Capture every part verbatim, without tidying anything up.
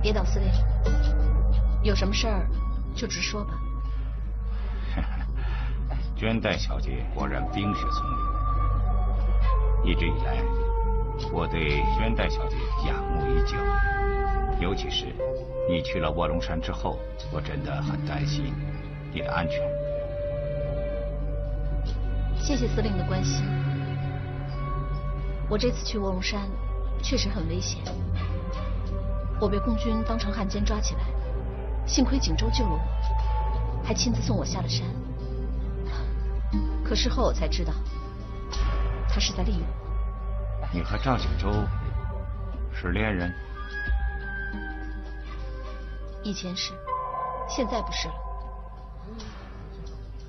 别等司令，有什么事儿就直说吧。娟代小姐果然冰雪聪明，一直以来我对娟代小姐仰慕已久，尤其是你去了卧龙山之后，我真的很担心你的安全。谢谢司令的关心，我这次去卧龙山确实很危险，我被共军当成汉奸抓起来，幸亏景州救了我，还亲自送我下了山。可事后我才知道，他是在利用我。你和赵景州是恋人？以前是，现在不是了。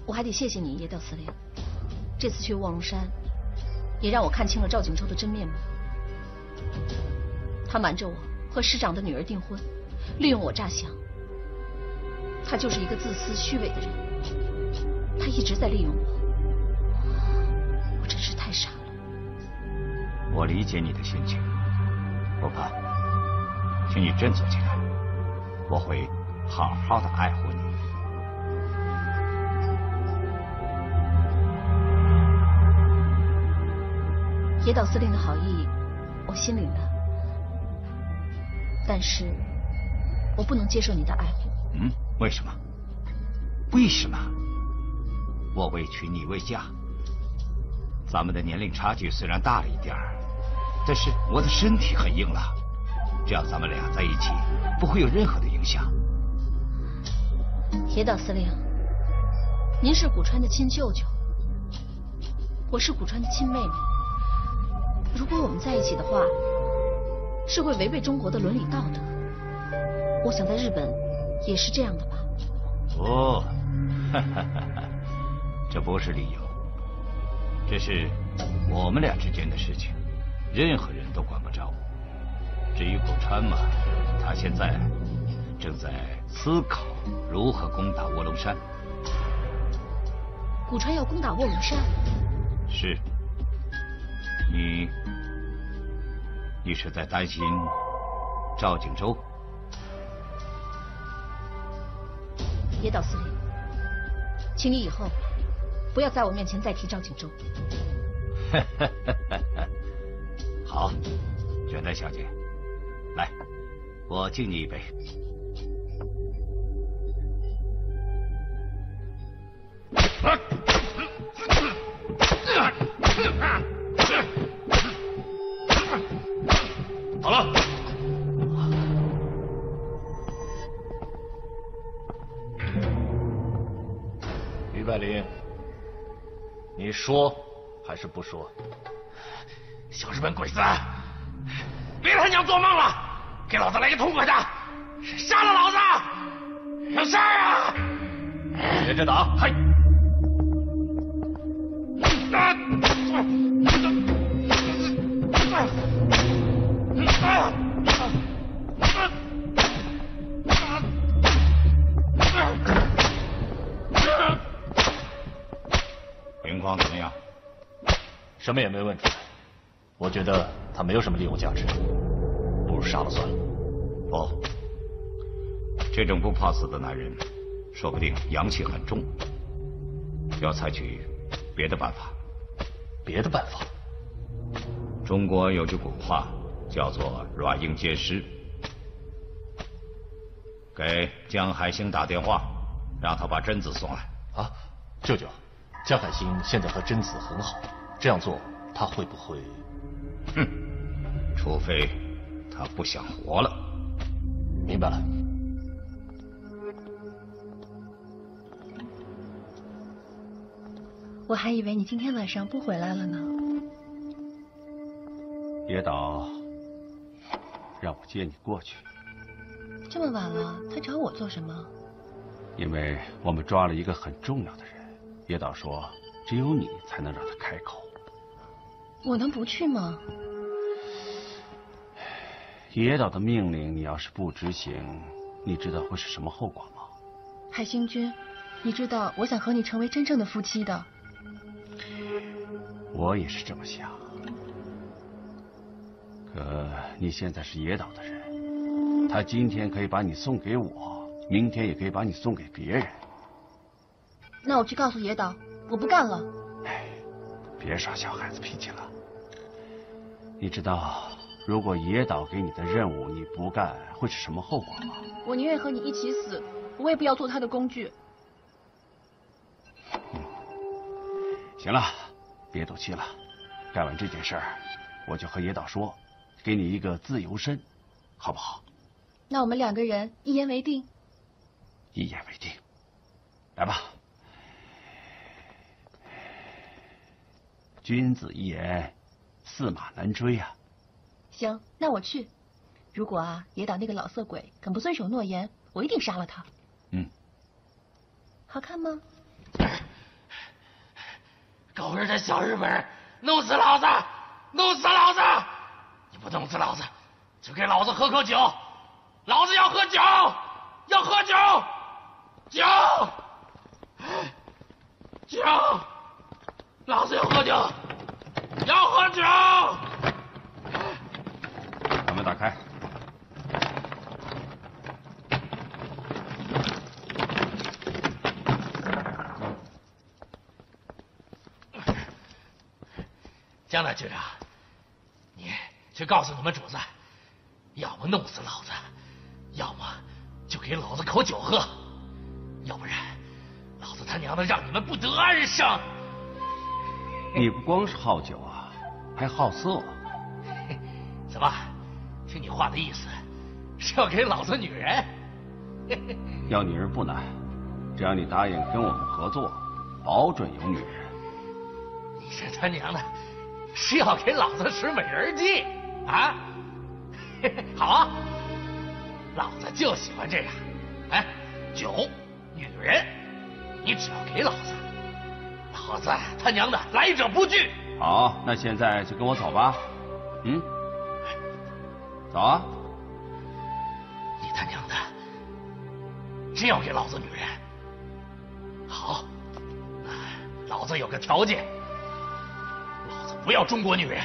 我还得谢谢你，野调司令，这次去卧龙山也让我看清了赵景州的真面目。他瞒着我和师长的女儿订婚，利用我诈降。他就是一个自私虚伪的人，他一直在利用我，我真是太傻了。我理解你的心情，不过请你振作起来，我会好好的爱护你。野岛司令的好意我心领了，但是我不能接受你的爱护。嗯，为什么？为什么？我未娶你未嫁，咱们的年龄差距虽然大了一点儿，但是我的身体很硬朗，只要咱们俩在一起，不会有任何的影响。野岛司令，您是古川的亲舅舅，我是古川的亲妹妹，如果我们在一起的话，是会违背中国的伦理道德。我想在日本也是这样的吧？哦，哈哈哈哈，这不是理由，这是我们俩之间的事情，任何人都管不着。至于古川嘛，他现在正在思考如何攻打卧龙山。古川要攻打卧龙山？是。你，你是在担心赵景州？野岛司令，请你以后不要在我面前再提赵景州。好，卷代小姐，来，我敬你一杯。好了，于百林，你说还是不说？小日本鬼子，别他娘做梦了！给老子来个痛快的！杀了老子！有事儿啊！别遮挡！嗨！情况怎么样？什么也没问出来，我觉得他没有什么利用价值，不如杀了算了。哦，这种不怕死的男人，说不定阳气很重，要采取别的办法。别的办法？中国有句古话叫做软硬兼施。给江海星打电话，让他把贞子送来。啊，舅舅，江海星现在和贞子很好，这样做他会不会？哼，除非他不想活了。明白了。我还以为你今天晚上不回来了呢。野岛让我接你过去。这么晚了，他找我做什么？因为我们抓了一个很重要的人，野岛说只有你才能让他开口。我能不去吗？野岛的命令你要是不执行，你知道会是什么后果吗？海星君，你知道我想和你成为真正的夫妻的。我也是这么想，可你现在是野岛的人，他今天可以把你送给我，明天也可以把你送给别人。那我去告诉野岛，我不干了。哎，别耍小孩子脾气了。你知道，如果野岛给你的任务你不干，会是什么后果吗？我宁愿和你一起死，我也不要做他的工具。嗯，行了，别赌气了。干完这件事儿，我就和野岛说，给你一个自由身。 好不好？那我们两个人一言为定。一言为定，来吧。君子一言，驷马难追啊。行，那我去。如果啊，野岛那个老色鬼敢不遵守诺言，我一定杀了他。嗯。好看吗？狗日的小日本，弄死老子！弄死老子！你不弄死老子！ 就给老子喝口酒，老子要喝酒，要喝酒，酒，酒，老子要喝酒，要喝酒。把门打开。江南局长，你去告诉你们主子。 要么弄死老子，要么就给老子口酒喝，要不然老子他娘的让你们不得安生！你不光是好酒啊，还好色。怎么？听你话的意思是要给老子女人？要女人不难，只要你答应跟我们合作，保准有女人。你这他娘的是要给老子使美人计啊！ 好啊，老子就喜欢这样。哎，酒、女人，你只要给老子，老子他娘的来者不拒。好，那现在就跟我走吧。嗯，走啊！你他娘的真要给老子女人？好，那老子有个条件，老子不要中国女人。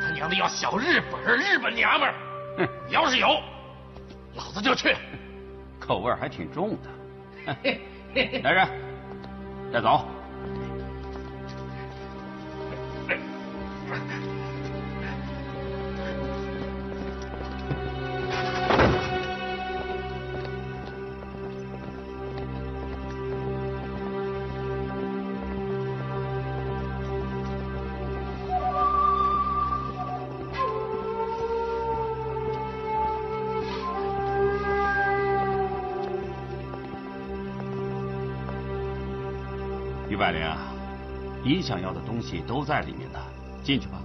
他娘的要小日本日本娘们儿，哼！要是有，老子就去。口味还挺重的。来人，带走。于百灵啊，你想要的东西都在里面呢，进去吧。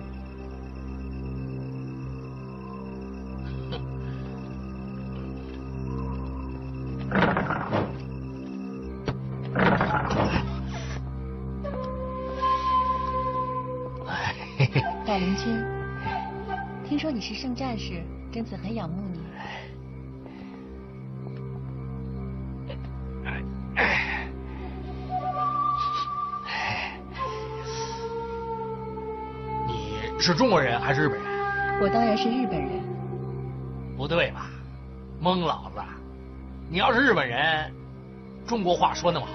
百灵君，听说你是圣战士，贞子很仰慕你。 是中国人还是日本人？我当然是日本人。不对吧？蒙老子！你要是日本人，中国话说那么好。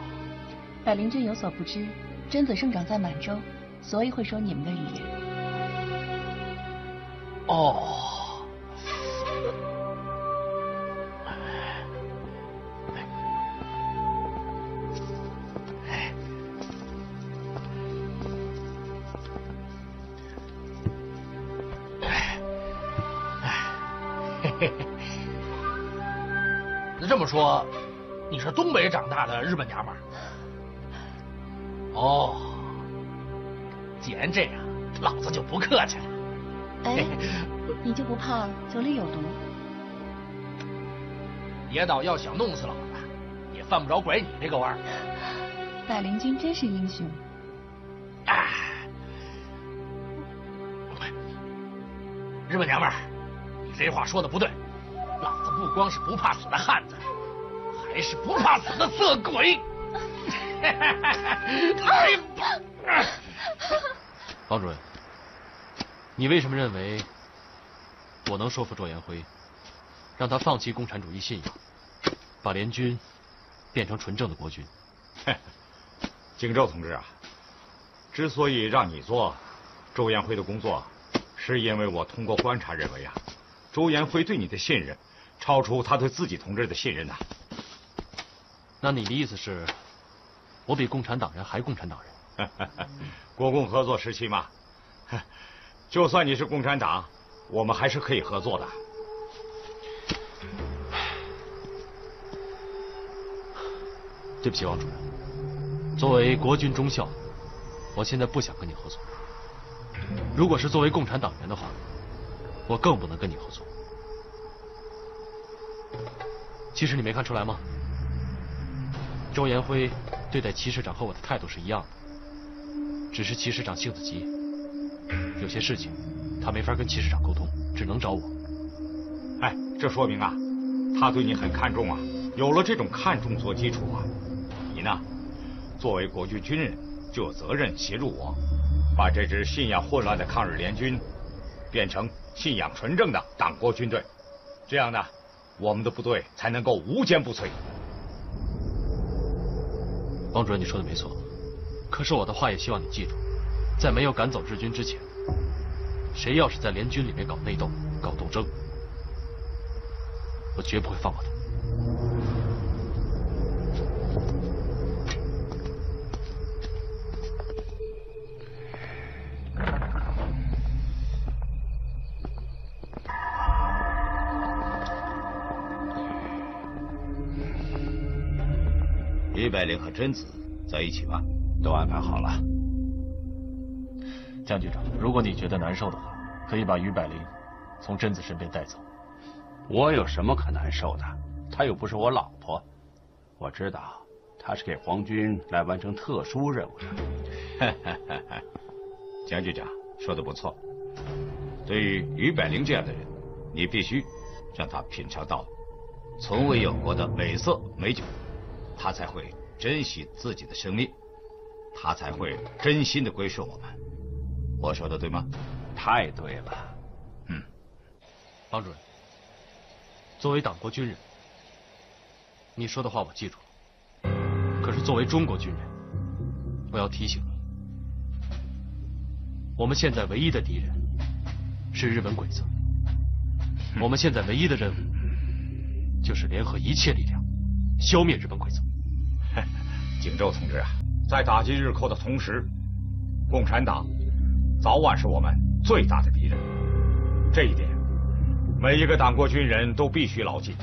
百灵君有所不知，贞子生长在满洲，所以会说你们的语言。哦。哎。那这么说，你是东北长大的日本娘们儿？哦，既然这样，老子就不客气了。哎，你就不怕酒里有毒？野岛要想弄死老子，也犯不着拐你这个弯儿。百灵君真是英雄。啊！日本娘们儿，你这话说的不对。 老子不光是不怕死的汉子，还是不怕死的色鬼。王主任，你为什么认为我能说服周延辉？让他放弃共产主义信仰，把联军变成纯正的国军。敬州同志啊，之所以让你做周延辉的工作，是因为我通过观察认为啊，周延辉对你的信任超出他对自己同志的信任呐、啊。那你的意思是，我比共产党人还共产党人？国共合作时期嘛，就算你是共产党，我们还是可以合作的。 对不起，王主任。作为国军中校，我现在不想跟你合作。如果是作为共产党员的话，我更不能跟你合作。其实你没看出来吗？周延辉对待齐师长和我的态度是一样的，只是齐师长性子急，有些事情他没法跟齐师长沟通，只能找我。哎，这说明啊，他对你很看重啊。有了这种看重做基础啊。 你呢？作为国军军人，就有责任协助我，把这支信仰混乱的抗日联军，变成信仰纯正的党国军队。这样呢，我们的部队才能够无坚不摧。王主任，你说的没错，可是我的话也希望你记住，在没有赶走日军之前，谁要是在联军里面搞内斗、搞斗争，我绝不会放过他。 李百灵和贞子在一起吗？都安排好了。江局长，如果你觉得难受的话，可以把于百灵从贞子身边带走。我有什么可难受的？她又不是我老婆。我知道她是给皇军来完成特殊任务的。江局长说的不错。对于于百灵这样的人，你必须让他品尝到从未有过的美色美酒。 他才会珍惜自己的生命，他才会真心的归顺我们。我说的对吗？太对了。嗯，王主任，作为党国军人，你说的话我记住了。可是作为中国军人，我要提醒你，我们现在唯一的敌人是日本鬼子，我们现在唯一的任务就是联合一切力量，消灭日本鬼子。 景州同志啊，在打击日寇的同时，共产党早晚是我们最大的敌人，这一点每一个党国军人都必须牢记。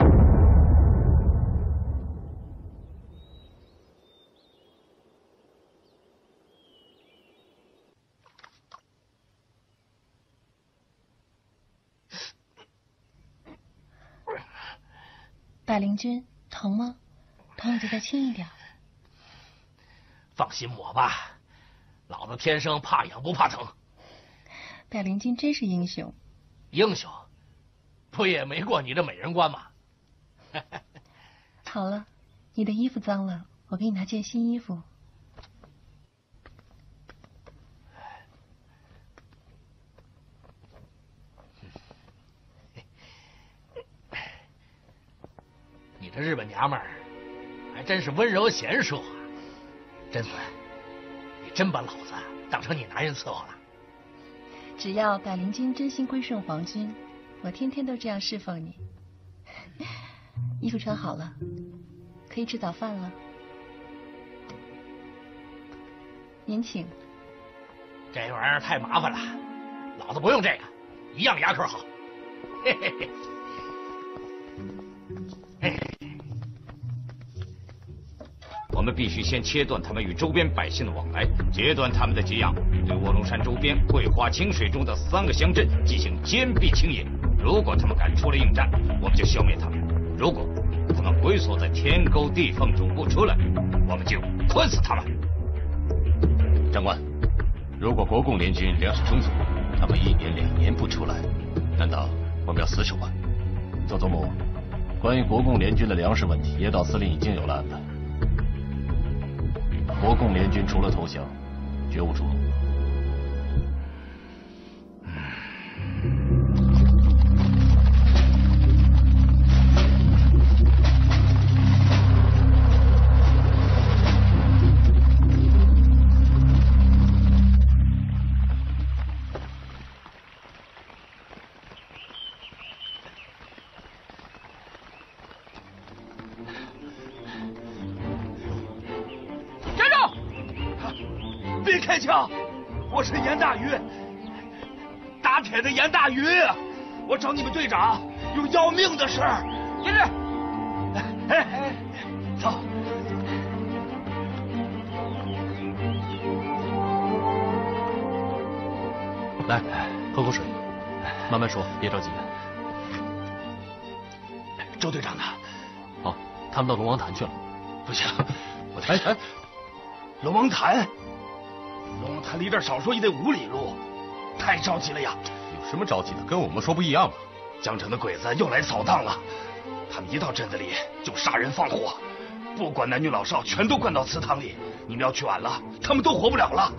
百灵君，疼吗？疼你就再轻一点。 放心抹吧，老子天生怕痒不怕疼。百灵君真是英雄。英雄，不也没过你的美人关吗？好了，你的衣服脏了，我给你拿件新衣服。你这日本娘们儿，还真是温柔贤淑啊。 贞子，你真把老子当成你男人伺候了？只要百灵君真心归顺皇军，我天天都这样侍奉你。衣服穿好了，可以吃早饭了。您请。这玩意儿太麻烦了，老子不用这个，一样牙口好。嘿嘿嘿。 我们必须先切断他们与周边百姓的往来，截断他们的给养，对卧龙山周边、桂花清水中的三个乡镇进行坚壁清野。如果他们敢出来应战，我们就消灭他们；如果他们龟缩在天沟地缝中不出来，我们就困死他们。长官，如果国共联军粮食充足，他们一年两年不出来，难道我们要死守吗？佐佐木，关于国共联军的粮食问题，野岛司令已经有了安排。 国共联军除了投降，绝无出路。谁开枪？我是严大鱼，打铁的严大鱼，我找你们队长有要命的事儿。接着，哎哎，走。 来，喝口水，慢慢说，别着急。周队长呢？哦，他们到龙王潭去了。不行，我哎哎，龙王潭，龙王潭离这儿少说也得五里路，太着急了呀！有什么着急的？跟我们说不一样吗？江城的鬼子又来扫荡了，他们一到镇子里就杀人放火，不管男女老少，全都灌到祠堂里。你们要去晚了，他们都活不了了。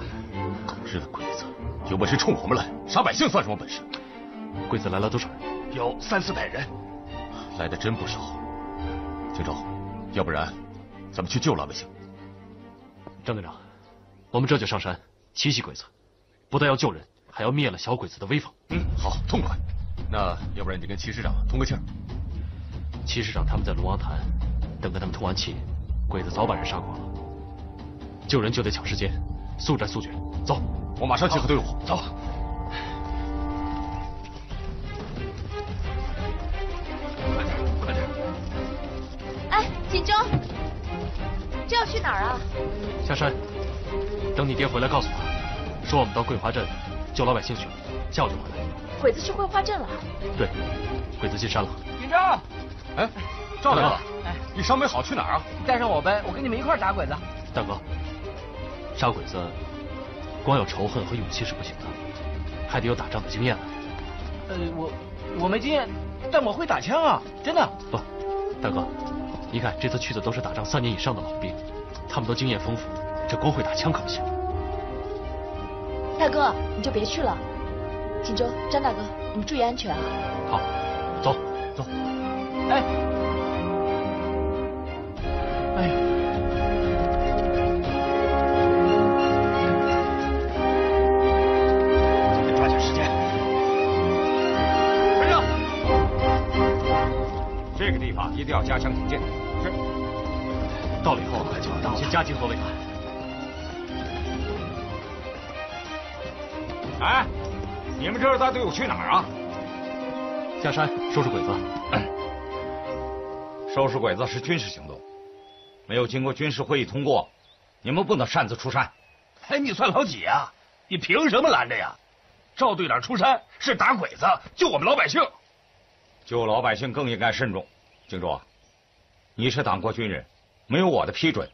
狗日的鬼子！ 有本事冲我们来，杀百姓算什么本事？鬼子来了多少人？有三四百人，来的真不少。荆州，要不然咱们去救老百姓。张队长，我们这就上山奇袭鬼子，不但要救人，还要灭了小鬼子的威风。嗯，好，痛快。那要不然你跟齐师长通个气儿。齐师长他们在龙王潭，等着他们通完气，鬼子早把人杀光了。救人就得抢时间，速战速决。走。 我马上集合队伍，走。快点，快点！哎，锦州，这要去哪儿啊？下山，等你爹回来告诉他，说我们到桂花镇救老百姓去了，下午就回来。鬼子去桂花镇了？对，鬼子进山了。锦州，哎，赵大哥，哎，你伤没好去哪儿啊？带上我呗，我跟你们一块儿打鬼子。大哥，杀鬼子。 光有仇恨和勇气是不行的，还得有打仗的经验啊。呃，我我没经验，但我会打枪啊，真的。不，大哥，你看这次去的都是打仗三年以上的老兵，他们都经验丰富，这光会打枪可不行。大哥，你就别去了。锦州，张大哥，你们注意安全啊。好，走走。哎，哎。 这个地方一定要加强警戒。是。到了以后，快就要到了，先加紧作为。哎，你们这是带队伍去哪儿啊？下山收拾鬼子。收拾鬼子是军事行动，没有经过军事会议通过，你们不能擅自出山。哎，你算老几呀？你凭什么拦着呀？赵队长出山是打鬼子，救我们老百姓。 救老百姓更应该慎重，荆州啊，你是党国军人，没有我的批准，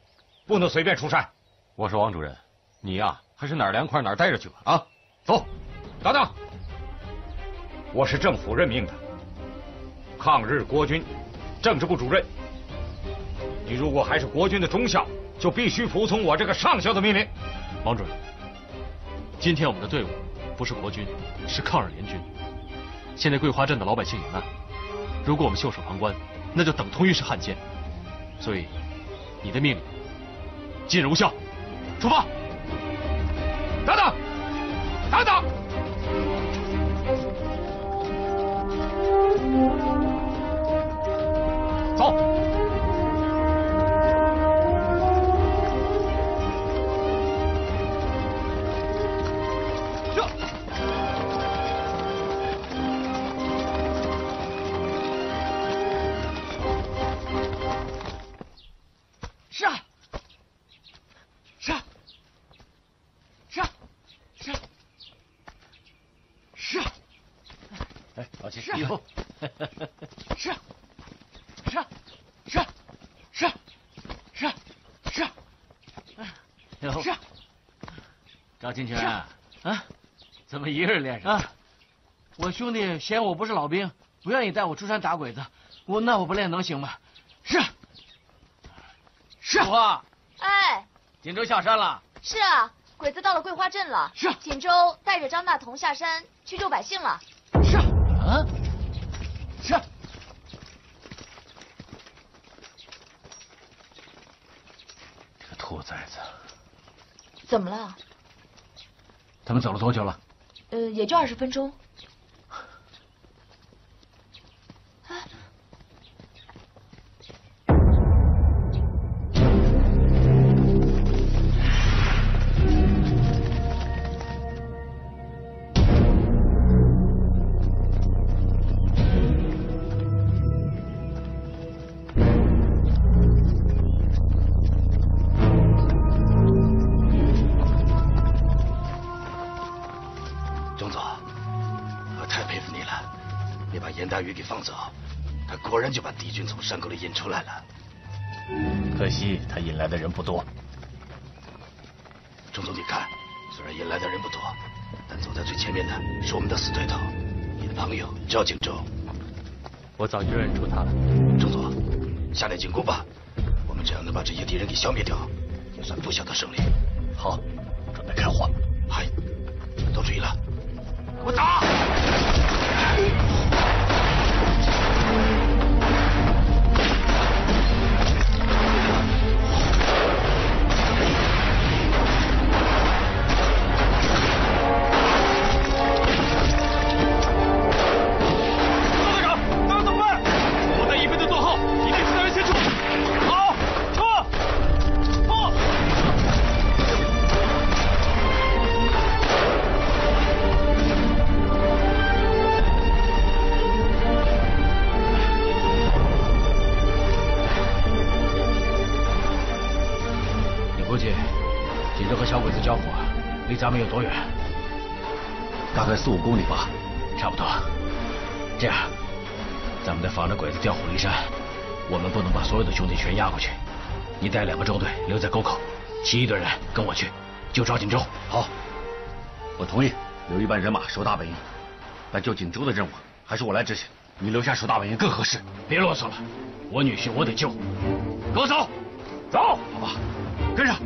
不能随便出山。我说王主任，你呀、啊、还是哪儿凉快哪儿待着去吧啊！走，等等，我是政府任命的抗日国军政治部主任，你如果还是国军的中校，就必须服从我这个上校的命令。王主任，今天我们的队伍不是国军，是抗日联军。现在桂花镇的老百姓有难。 如果我们袖手旁观，那就等同于是汉奸。所以，你的命令今日无效。出发！等等，等等！走！这。 金泉啊，啊，怎么一个人练上？啊，我兄弟嫌我不是老兵，不愿意带我出山打鬼子，我那我不练能行吗？是，是。我啊，哎，锦州下山了。是啊，鬼子到了桂花镇了。是啊，锦州带着张大同下山去救百姓了。是啊，啊，是。这个兔崽子，怎么了？ 咱们走了多久了？呃，也就二十分钟。啊、然就把敌军从山沟里引出来了。可惜他引来的人不多。钟总，你看，虽然引来的人不多，但走在最前面的是我们的死对头，你的朋友赵景舟。我早就认出他了。钟总，下令进攻吧，我们只要能把这些敌人给消灭掉，也算不小的胜利。好，准备开火。嗨，都注意了，给我打！ 咱们有多远？大概四五公里吧，差不多。这样，咱们得防着鬼子调虎离山。我们不能把所有的兄弟全压过去。你带两个中队留在沟口，其余的人跟我去，救赵锦州。好，我同意留一半人马守大本营，但救锦州的任务还是我来执行。你留下守大本营更合适。别啰嗦了，我女婿我得救。跟我走，走，好吧，跟上。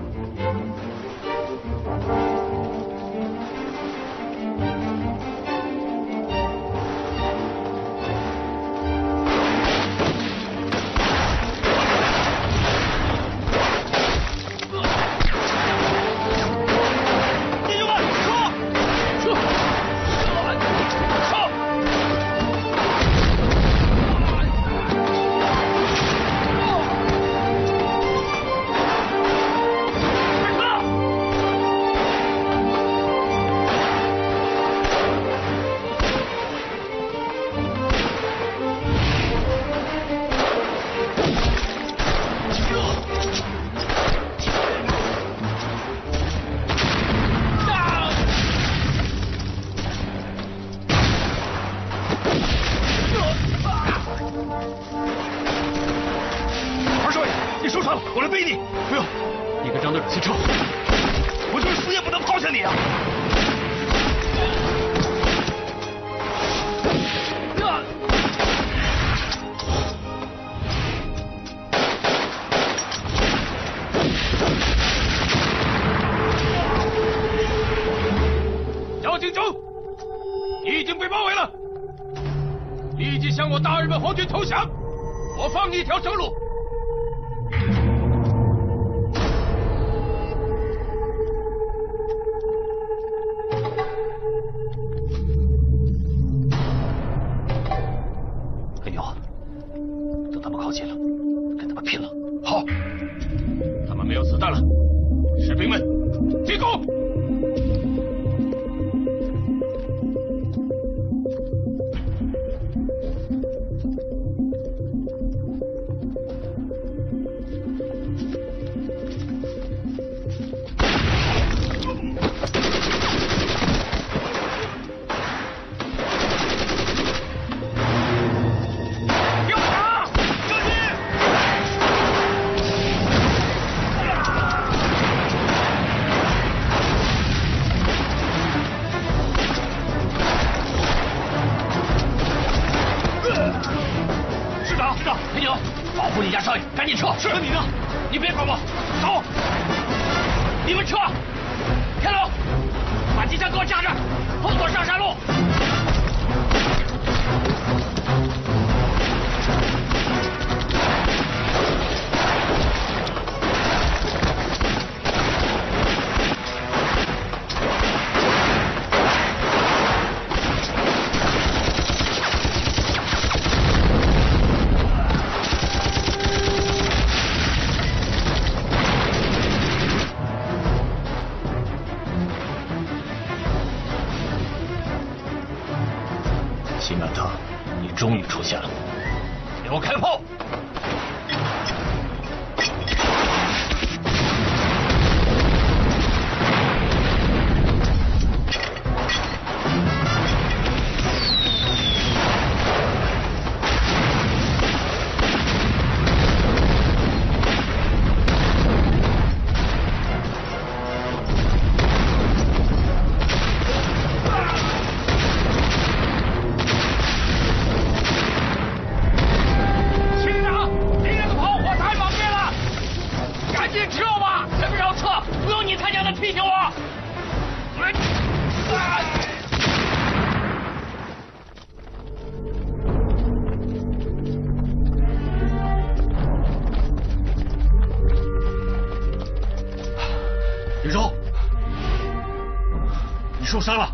伤了？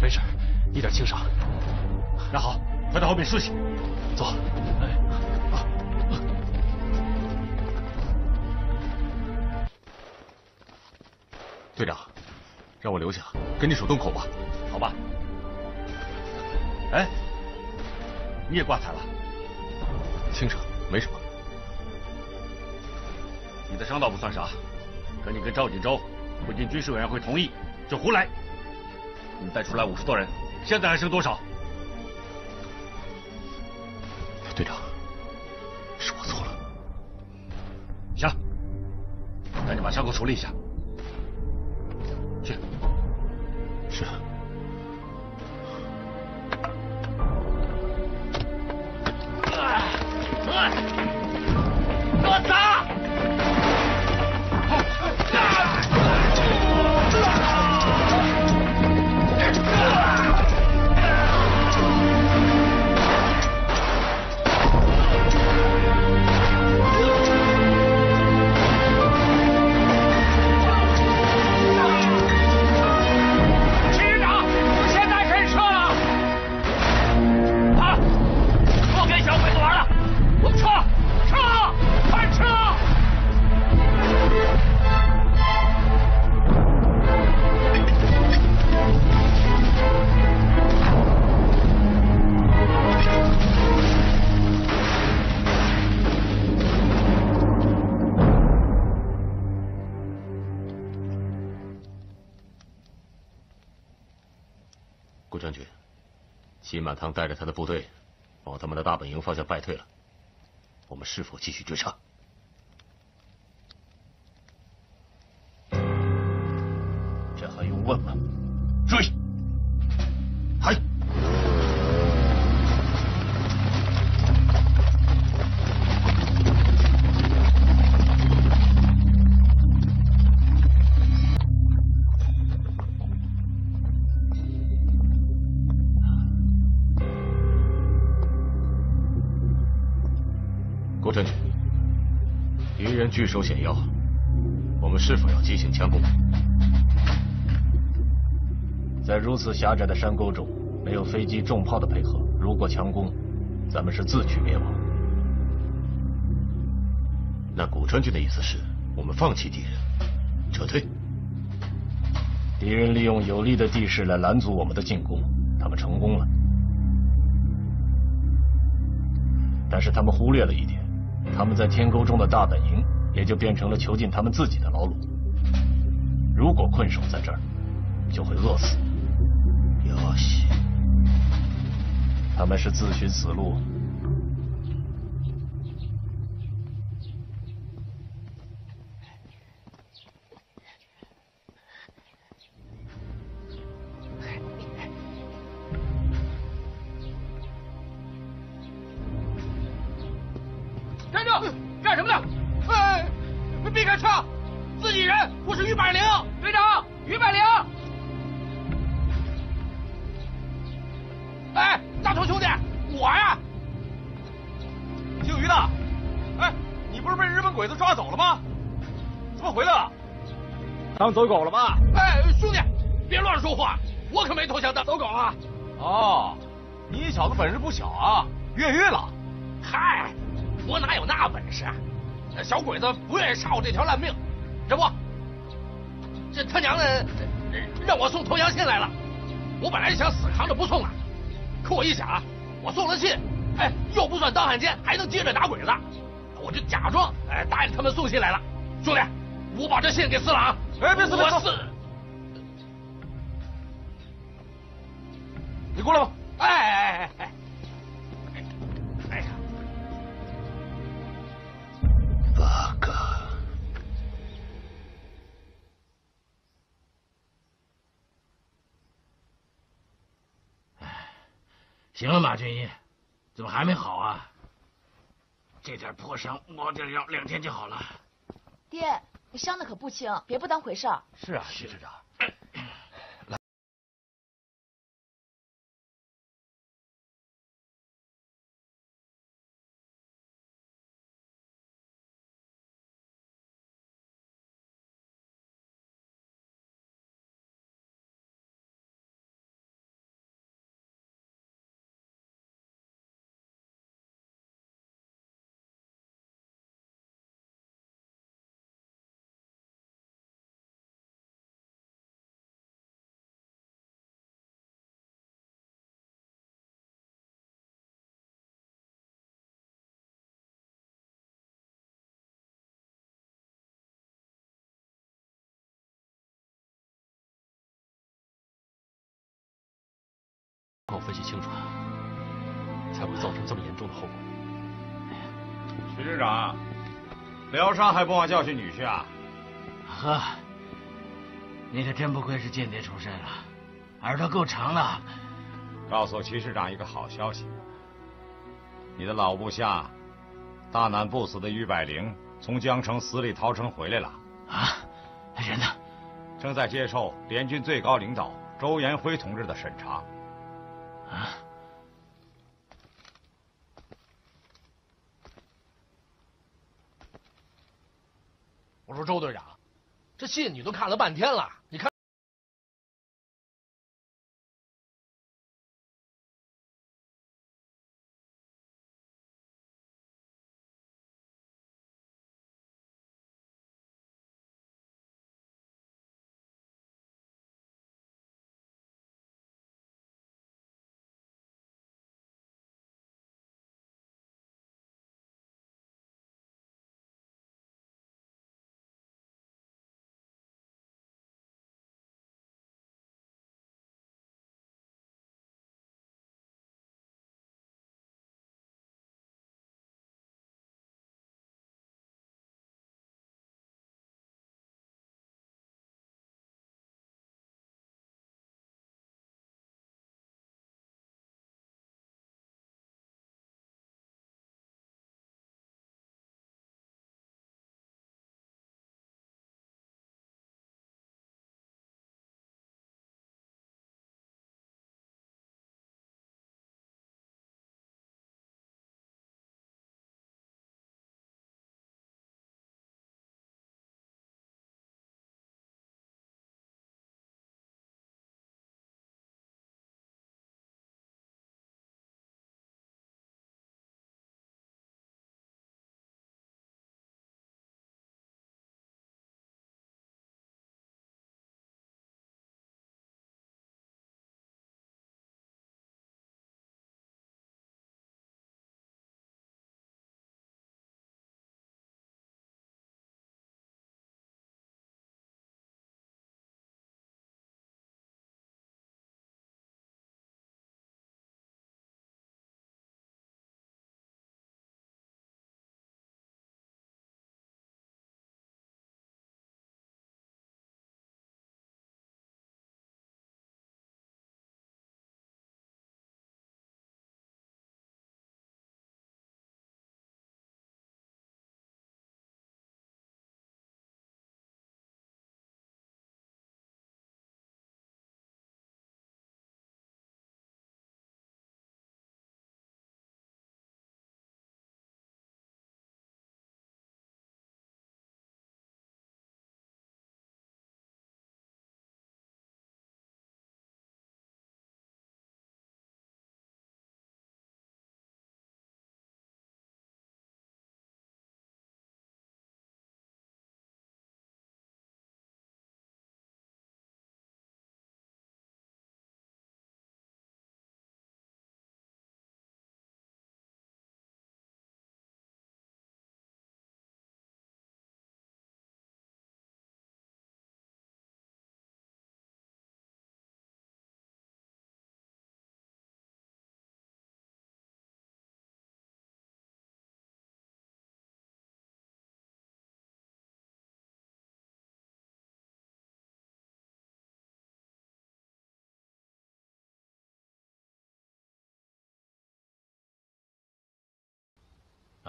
没事，一点轻伤。那好，快到后面休息。走。哎。啊啊、队长，让我留下，跟你守洞口吧。好吧。哎，你也挂彩了？轻伤，没什么。你的伤倒不算啥，可你跟赵锦州会进军事委员会同意，就胡来。 你带出来五十多人，现在还剩多少？队长，是我错了。行，赶紧把伤口处理一下。去。是。啊！给我砸！ 金满堂带着他的部队往他们的大本营方向败退了，我们是否继续追杀？这还用问吗？追！嗨！将军，敌人据守险要，我们是否要进行强攻？在如此狭窄的山沟中，没有飞机、重炮的配合，如果强攻，咱们是自取灭亡。那古川军的意思是我们放弃敌人，撤退。敌人利用有利的地势来拦阻我们的进攻，他们成功了，但是他们忽略了一点。 他们在天沟中的大本营，也就变成了囚禁他们自己的牢笼。如果困守在这儿，就会饿死。要死！他们是自寻死路。干什么呢？哎，别开枪！自己人，我是于百灵队长。于百灵！哎，大头兄弟，我呀！姓于的，哎，你不是被日本鬼子抓走了吗？怎么回来了？当走狗了吧？哎，兄弟，别乱说话，我可没投降当走狗啊！哦，你小子本事不小啊，越狱了？嗨！ 我哪有那本事啊？那小鬼子不愿意杀我这条烂命，这不，这他娘的让我送投降信来了。我本来想死扛着不送啊，可我一想，我送了信，哎，又不算当汉奸，还能接着打鬼子，我就假装哎答应他们送信来了。兄弟，我把这信给撕了啊！哎，别撕，别撕！你过来吧。哎哎哎哎！ 八嘎！哎，行了，马军医，怎么还没好啊？这点破伤抹点药，两天就好了。爹，你伤的可不轻，别不当回事儿。是啊，徐师长。来。己清楚，才会造成这么严重的后果。徐支长，疗伤还不忘教训女婿啊？呵，你可真不愧是间谍出身了，耳朵够长的。告诉徐支长一个好消息，你的老部下大难不死的于百灵从江城死里逃生回来了。啊，人呢？正在接受联军最高领导周延辉同志的审查。 啊！我说周队长，这信你都看了半天了，你看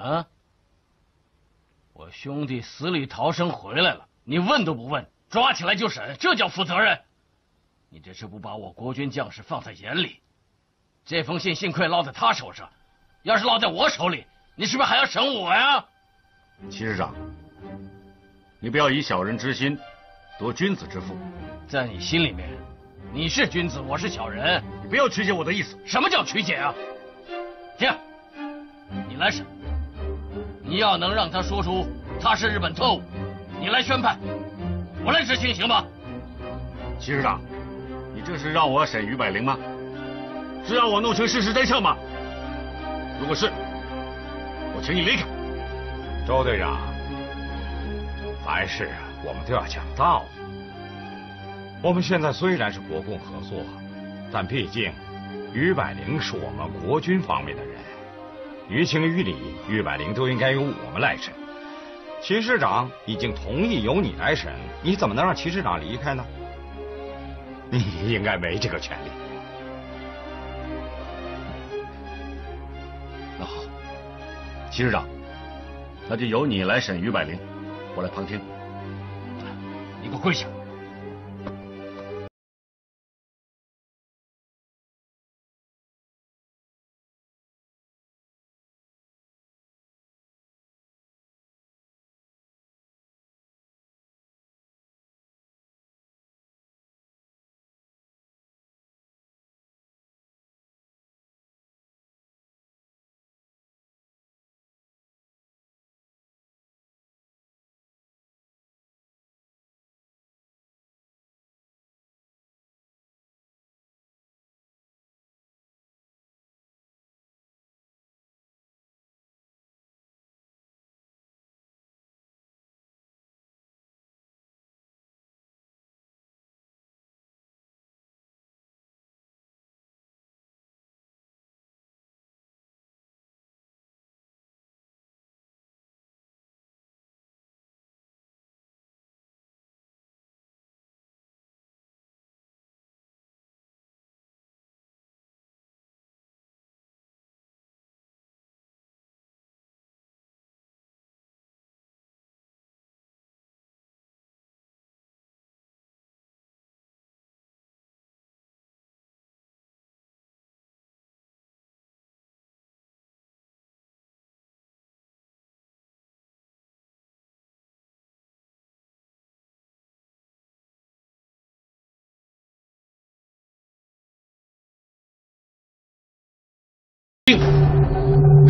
啊！我兄弟死里逃生回来了，你问都不问，抓起来就审，这叫负责任！你这是不把我国军将士放在眼里。这封信幸亏落在他手上，要是落在我手里，你是不是还要审我呀？齐师长，你不要以小人之心夺君子之腹。在你心里面，你是君子，我是小人。你不要曲解我的意思。什么叫曲解啊？这样，你来审。 你要能让他说出他是日本特务，你来宣判，我来执行，行吗？齐师长，你这是让我审于百灵吗？是让我弄清事实真相吗？如果是，我请你离开。周队长，凡事我们都要讲道理。我们现在虽然是国共合作，但毕竟于百灵是我们国军方面的人，于情于理，于百灵都应该由我们来审。齐市长已经同意由你来审，你怎么能让齐市长离开呢？你应该没这个权利。那好，齐市长，那就由你来审于百灵，我来旁听。你给我跪下！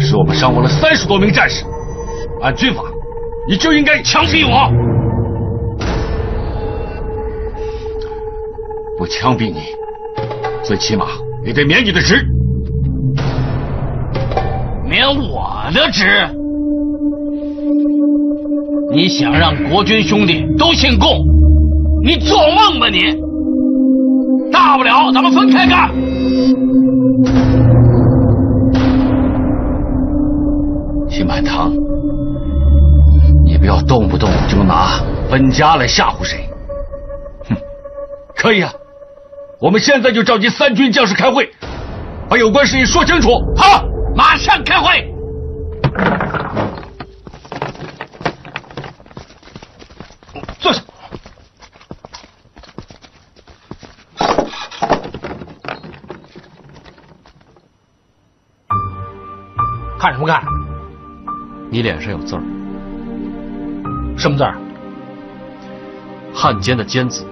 使我们伤亡了三十多名战士，按军法，你就应该枪毙我。不枪毙你，最起码也得免你的职。免我的职？你想让国军兄弟都姓共？你做梦吧你！大不了咱们分开干。 秦满堂，你不要动不动就拿分家来吓唬谁。哼，可以啊，我们现在就召集三军将士开会，把有关事情说清楚。好，马上开会。坐下。看什么看？ 你脸上有字儿，什么字儿？汉奸的奸字。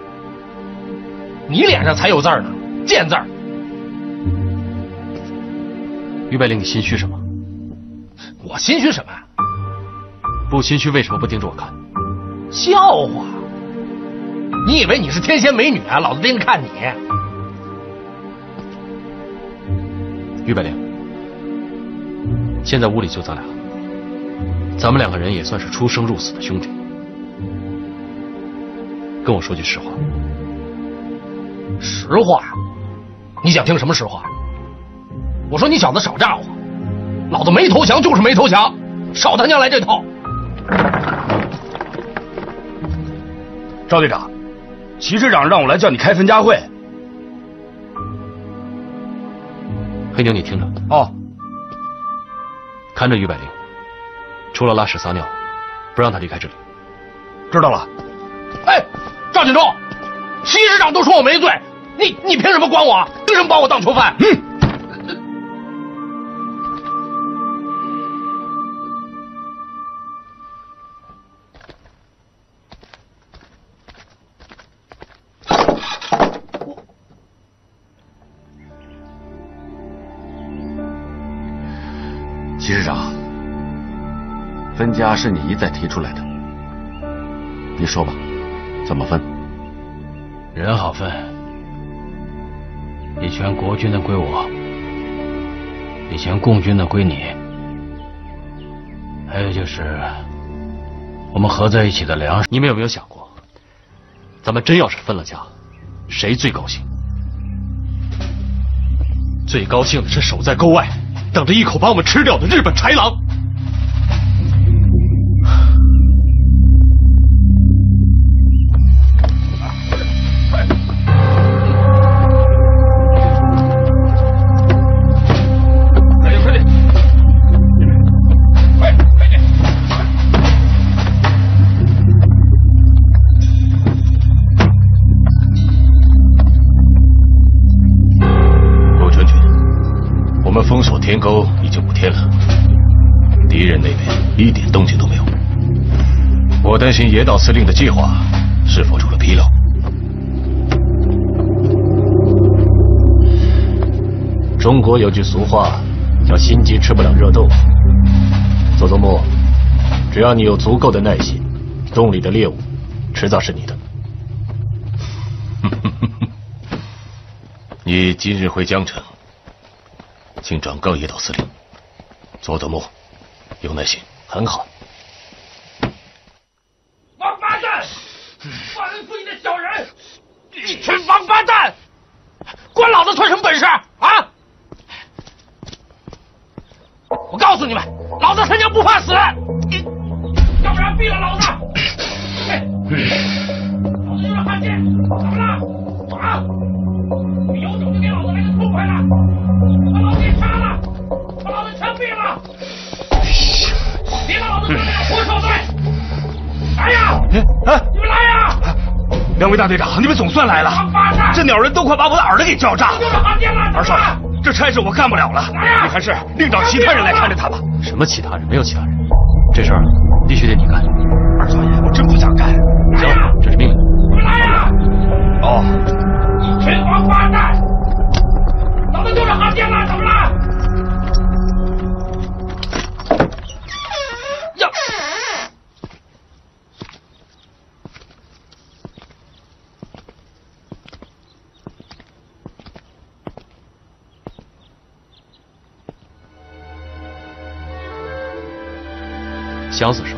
你脸上才有字儿呢，贱字儿。于百灵，你心虚什么？我心虚什么呀？不心虚为什么不盯着我看？笑话！你以为你是天仙美女啊？老子盯着看你。于百灵，现在屋里就咱俩。 咱们两个人也算是出生入死的兄弟，跟我说句实话。实话？你想听什么实话？我说你小子少咋呼，老子没投降就是没投降，少他娘来这套！赵队长，齐市长让我来叫你开分家会。黑宁，你听着。哦。看着于百灵。 除了拉屎撒尿，不让他离开这里。知道了。哎，赵锦忠，齐市长都说我没罪，你你凭什么管我？凭什么把我当囚犯？嗯。齐市长。 分家是你一再提出来的，你说吧，怎么分？人好分，以前国军的归我，以前共军的归你，还有就是我们合在一起的粮食。你们有没有想过，咱们真要是分了家，谁最高兴？最高兴的是守在沟外，等着一口把我们吃掉的日本豺狼。封锁天沟已经五天了，敌人那边一点动静都没有。我担心野岛司令的计划是否出了纰漏。中国有句俗话，叫心急吃不了热豆腐。佐佐木，只要你有足够的耐心，洞里的猎物迟早是你的。你今日回江城。 请转告野岛司令，佐佐木，有耐心，很好。王八蛋！忘恩负义的小人！一群王八蛋！关老子算什么本事啊？我告诉你们，老子他娘不怕死，要不然毙了老子！老子有点犯贱，怎么了？啊？你有种就给老子来个痛快的！ 把老子给杀了，把老子枪毙了，别把老子当成活受罪！来呀！哎，你们来呀！两位大队长，你们总算来了！这鸟人都快把我的耳朵给叫炸了！二少爷，这差事我干不了了，你还是另找其他人来看着他吧。什么其他人？没有其他人，这事儿必须得你干。二少爷，我真不想干。行，这是命令。你们来呀！哦，一群王八蛋！ 我们就是汉奸了，怎么了？呀！小子说。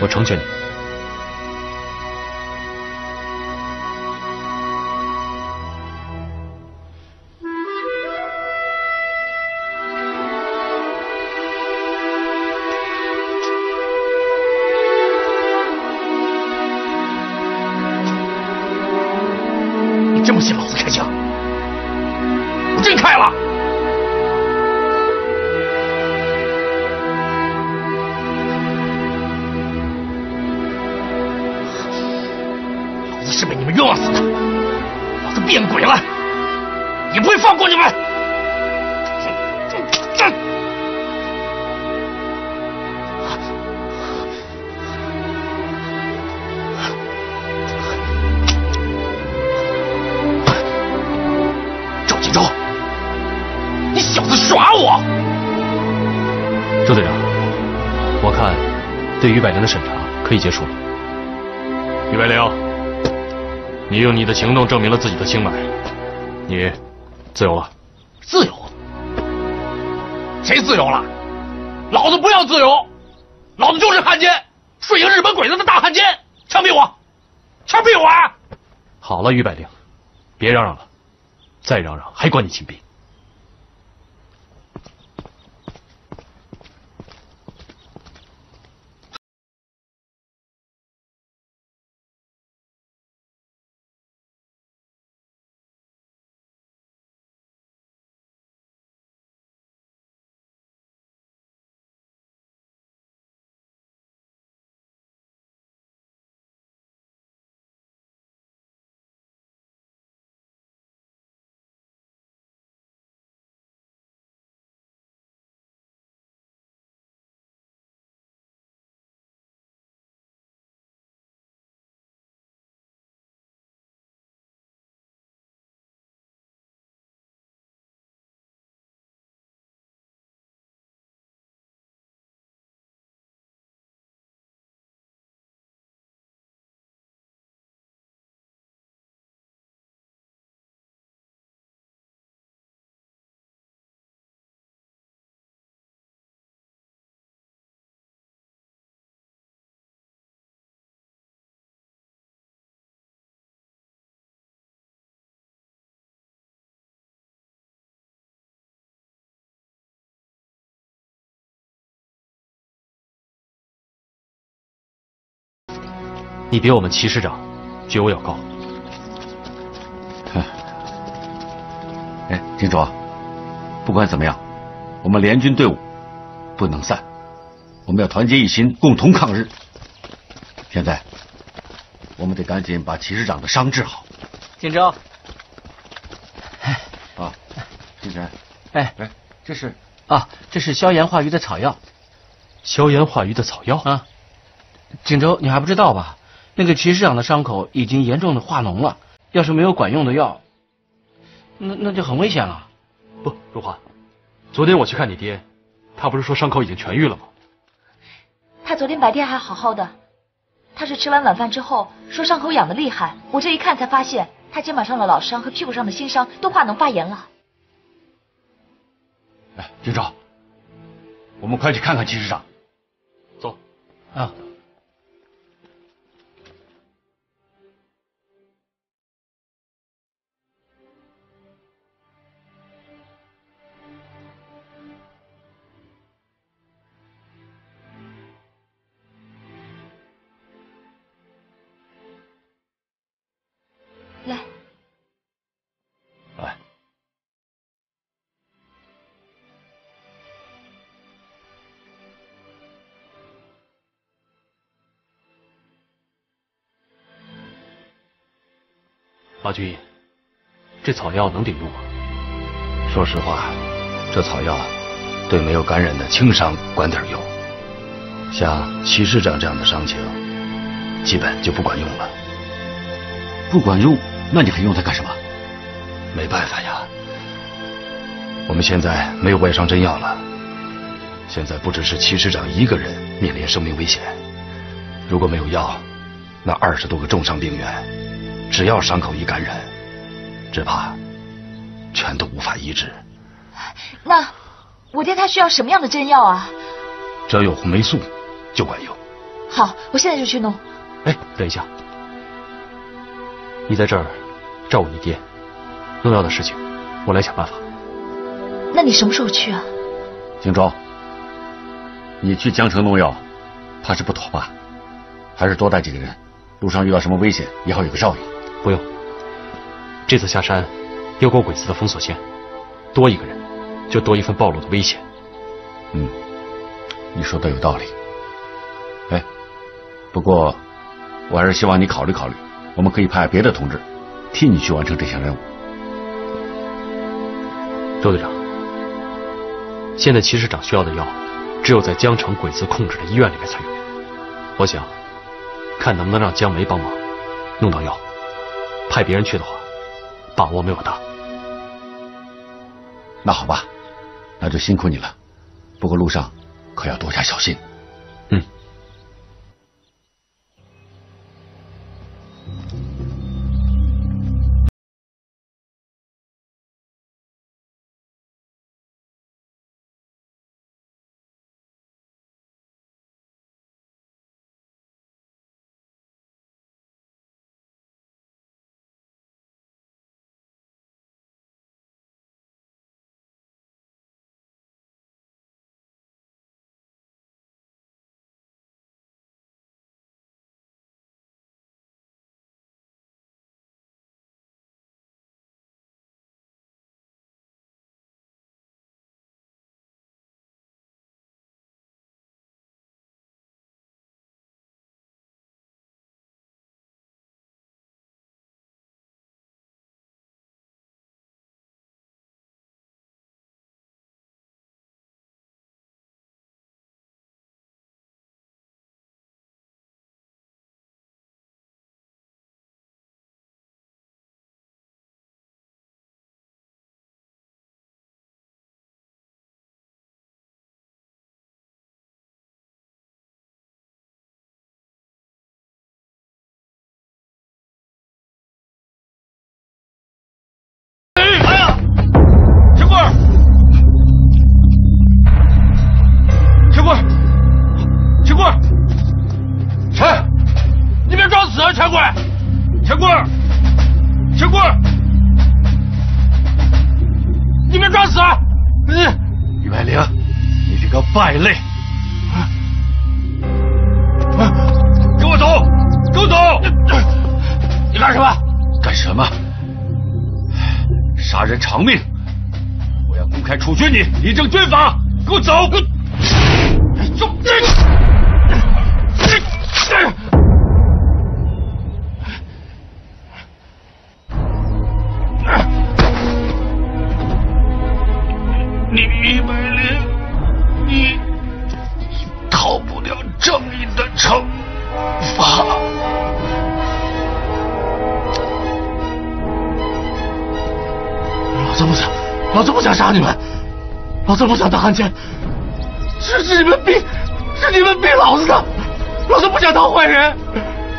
我成全你。 可以结束了。于白灵，你用你的行动证明了自己的清白，你自由了。自由？谁自由了？老子不要自由，老子就是汉奸，顺应日本鬼子的大汉奸，枪毙我，枪毙我！啊！好了，于白灵，别嚷嚷了，再嚷嚷还管你枪毙。你比我们齐师长觉悟要高。哎，金主，不管怎么样，我们联军队伍不能散，我们要团结一心，共同抗日。现在，我们得赶紧把齐师长的伤治好。金州，哎，啊，金晨，哎，来，这是啊，这是消炎化瘀的草药。 消炎化瘀的草药啊，锦州，你还不知道吧？那个齐师长的伤口已经严重的化脓了，要是没有管用的药，那那就很危险了。不，如华，昨天我去看你爹，他不是说伤口已经痊愈了吗？他昨天白天还好好的，他是吃完晚饭之后说伤口痒的厉害，我这一看才发现他肩膀上的老伤和屁股上的新伤都化脓发炎了。哎，锦州，我们快去看看齐师长。 啊！来，来，马俊义，这草药能顶住吗？说实话，这草药对没有感染的轻伤管点用，像齐师长这样的伤情，基本就不管用了。不管用，那你还用它干什么？没办法呀，我们现在没有外伤真药了。现在不只是齐师长一个人面临生命危险，如果没有药，那二十多个重伤病员。 只要伤口一感染，只怕全都无法医治。那我爹他需要什么样的针药啊？只要有红霉素就管用。好，我现在就去弄。哎，等一下，你在这儿照顾你爹，弄药的事情我来想办法。那你什么时候去啊？景州，你去江城弄药，怕是不妥吧？还是多带几个人，路上遇到什么危险也好有个照应。 不用，这次下山要过鬼子的封锁线，多一个人就多一份暴露的危险。嗯，你说的有道理。哎，不过我还是希望你考虑考虑，我们可以派别的同志替你去完成这项任务。周队长，现在齐师长需要的药，只有在江城鬼子控制的医院里面才有。我想看能不能让江梅帮忙弄到药。 派别人去的话，把握没我大。那好吧，那就辛苦你了。不过路上可要多加小心。嗯。败类！给我走！给我不走！你干什么？干什么？杀人偿命！我要公开处决你，以正军法！给我走！给我走！你们，老子不想当汉奸，是是你们逼，是你们逼老子的。老子不想当坏人，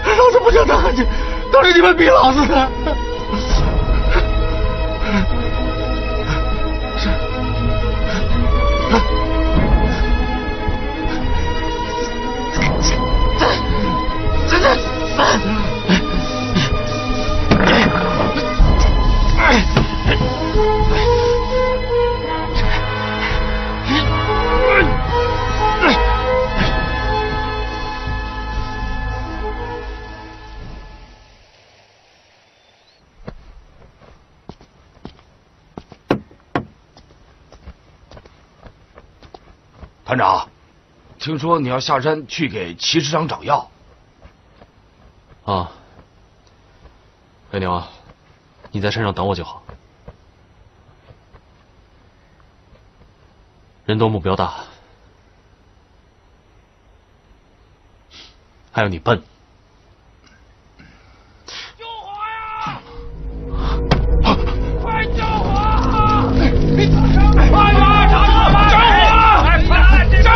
老子不想当汉奸，都是你们逼老子的。真的，团长，听说你要下山去给齐师长找药。啊，黑牛啊，你在山上等我就好。人多目标大，还有你笨。救火呀！快救火！你走什么？快呀！着火！着火！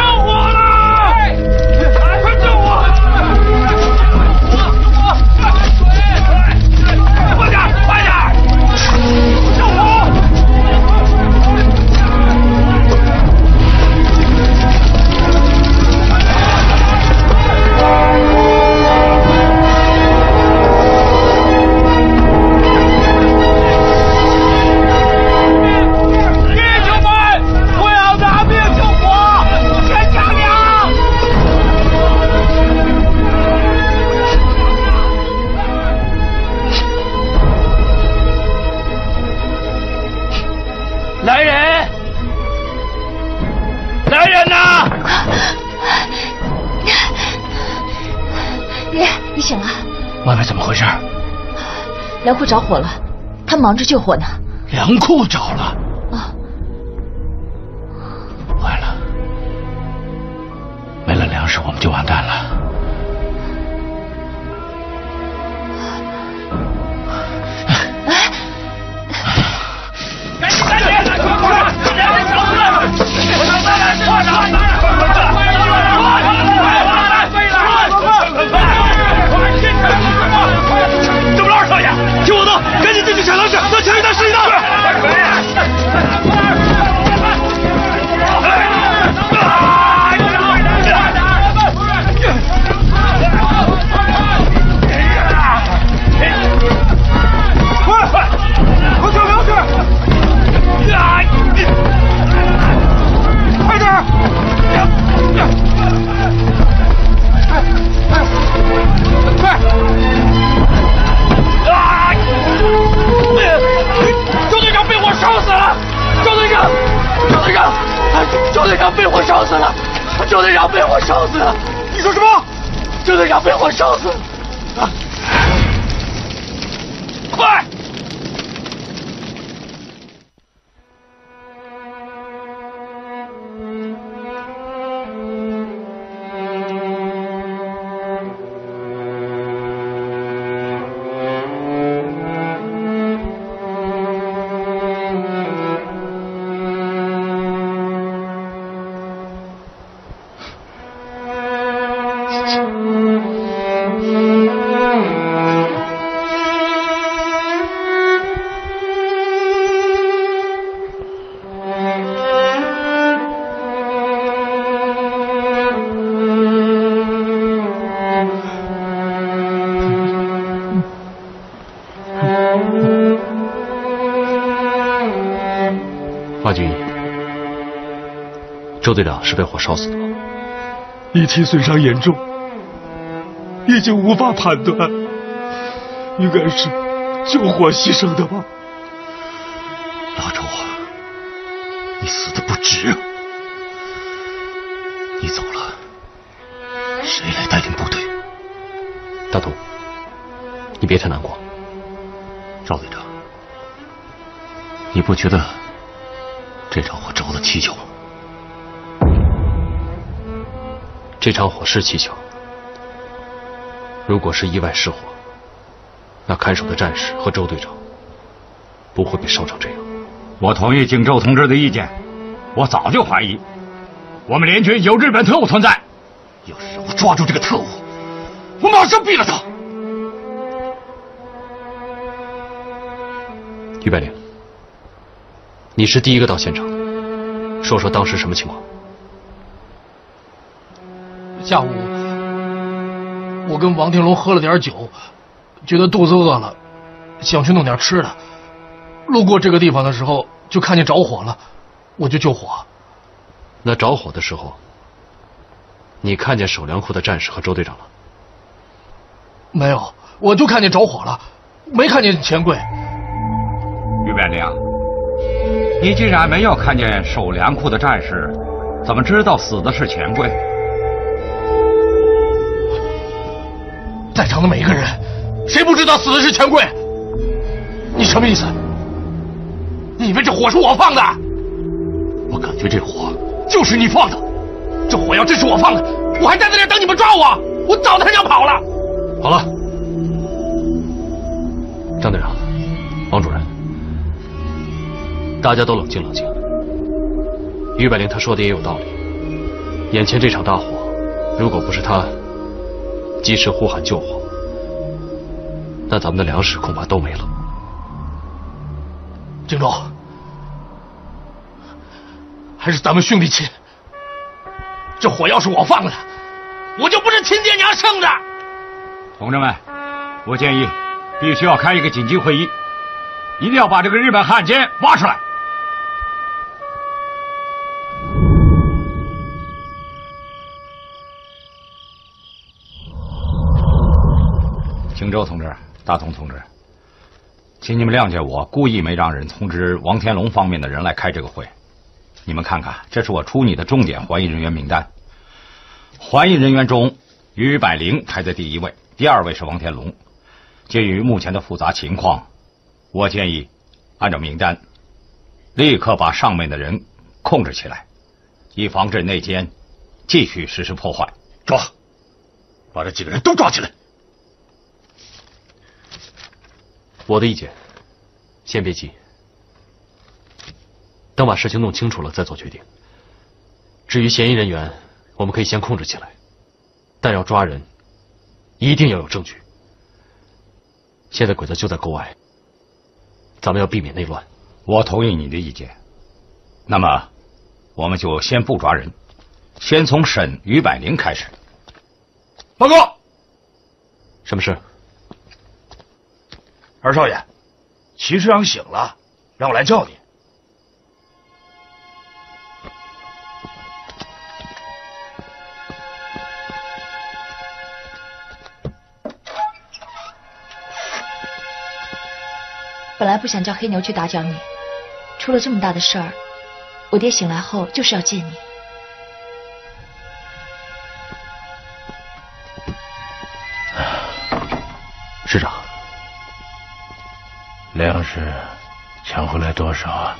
粮库着火了，他忙着救火呢。粮库着了，啊，坏了，没了粮食我们就完蛋了。哎，赶紧赶紧，快快快，粮食着了！我操，咱俩是团长，咱俩快快快，快快快，快快快！ 少爷，听我的，赶紧进去抢粮食，到前面那是一道。快快，快抢粮食！快点！哎哎，快！ 周队长被火烧死了！周队长，周队长，周队长被火烧死了！周队长被火烧死了！你说什么？周队长被火烧死了！啊！快！周队长是被火烧死的吗？遗体损伤严重，已经无法判断，应该是救火牺牲的吧。拉周，你死的不值。你走了，谁来带领部队？大头，你别太难过。赵队长，你不觉得这场火着了气球吗？这场火是气球。 如果是意外失火，那看守的战士和周队长不会被烧成这样。我同意景州同志的意见，我早就怀疑我们联军有日本特务存在。要是我抓住这个特务，我马上毙了他。于白灵，你是第一个到现场的，说说当时什么情况？下午。 我跟王天龙喝了点酒，觉得肚子饿了，想去弄点吃的。路过这个地方的时候，就看见着火了，我就救火。那着火的时候，你看见守粮库的战士和周队长了？没有，我就看见着火了，没看见钱柜。于白良，你既然没有看见守粮库的战士，怎么知道死的是钱柜？ 在场的每一个人，谁不知道死的是钱柜？你什么意思？你以为这火是我放的？我感觉这火就是你放的。这火要真是我放的，我还待在这等你们抓我，我早他娘跑了。好了，张队长，王主任，大家都冷静冷静。于百灵他说的也有道理。眼前这场大火，如果不是他。 及时呼喊救火，那咱们的粮食恐怕都没了。警长，还是咱们兄弟亲。这火要是我放的，我就不是亲爹娘生的。同志们，我建议必须要开一个紧急会议，一定要把这个日本汉奸挖出来。 景州同志、大同同志，请你们谅解我，故意没让人通知王天龙方面的人来开这个会。你们看看，这是我出拟的重点怀疑人员名单。怀疑人员中，于百灵排在第一位，第二位是王天龙。鉴于目前的复杂情况，我建议按照名单，立刻把上面的人控制起来，以防止内奸继续实施破坏。抓，把这几个人都抓起来。 我的意见，先别急，等把事情弄清楚了再做决定。至于嫌疑人员，我们可以先控制起来，但要抓人，一定要有证据。现在鬼子就在沟外，咱们要避免内乱。我同意你的意见，那么我们就先不抓人，先从审于百灵开始。报告，什么事？ 二少爷，齐师长醒了，让我来叫你。本来不想叫黑牛去打搅你，出了这么大的事儿，我爹醒来后就是要见你。师长。 粮食抢回来多少啊？